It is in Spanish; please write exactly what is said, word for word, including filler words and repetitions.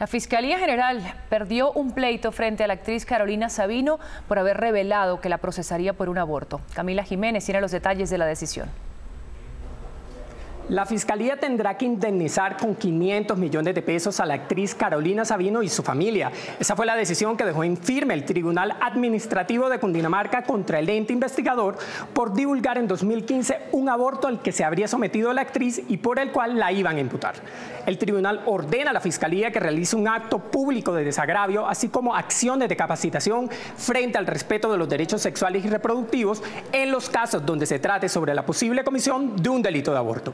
La Fiscalía General perdió un pleito frente a la actriz Carolina Sabino por haber revelado que la procesaría por un aborto. Camila Jiménez tiene los detalles de la decisión. La Fiscalía tendrá que indemnizar con quinientos millones de pesos a la actriz Carolina Sabino y su familia. Esa fue la decisión que dejó en firme el Tribunal Administrativo de Cundinamarca contra el ente investigador por divulgar en dos mil quince un aborto al que se habría sometido la actriz y por el cual la iban a imputar. El tribunal ordena a la Fiscalía que realice un acto público de desagravio, así como acciones de capacitación frente al respeto de los derechos sexuales y reproductivos en los casos donde se trate sobre la posible comisión de un delito de aborto.